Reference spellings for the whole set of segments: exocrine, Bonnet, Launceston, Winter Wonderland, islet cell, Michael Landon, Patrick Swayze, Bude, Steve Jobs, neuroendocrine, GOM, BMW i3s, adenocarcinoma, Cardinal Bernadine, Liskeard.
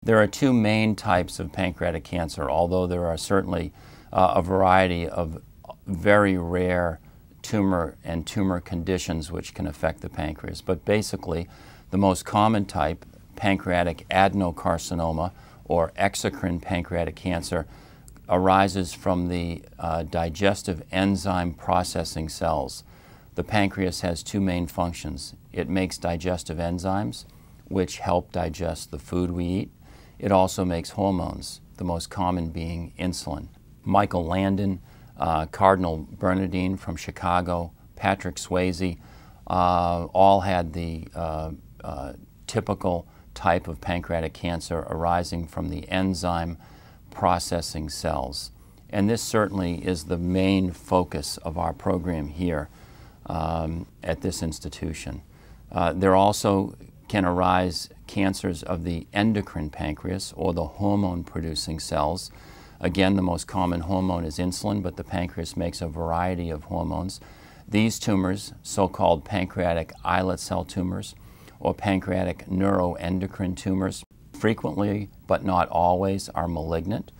There are two main types of pancreatic cancer, although there are certainly a variety of very rare tumor and tumor conditions which can affect the pancreas. But basically, the most common type, pancreatic adenocarcinoma or exocrine pancreatic cancer, arises from the digestive enzyme processing cells. The pancreas has two main functions. It makes digestive enzymes, which help digest the food we eat. It also makes hormones, the most common being insulin. Michael Landon, Cardinal Bernadine from Chicago, Patrick Swayze, all had the typical type of pancreatic cancer arising from the enzyme processing cells. And this certainly is the main focus of our program here at this institution. There also can arise cancers of the endocrine pancreas, or the hormone-producing cells. Again, the most common hormone is insulin, but the pancreas makes a variety of hormones. These tumors, so-called pancreatic islet cell tumors or pancreatic neuroendocrine tumors, frequently but not always are malignant.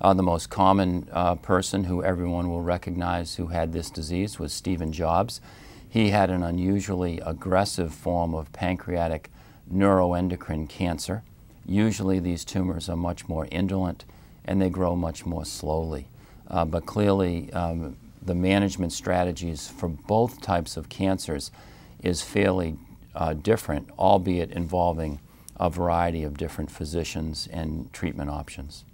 The most common person who everyone will recognize who had this disease was Steve Jobs. He had an unusually aggressive form of pancreatic neuroendocrine cancer. Usually these tumors are much more indolent and they grow much more slowly. But clearly the management strategies for both types of cancers is fairly different, albeit involving a variety of different physicians and treatment options.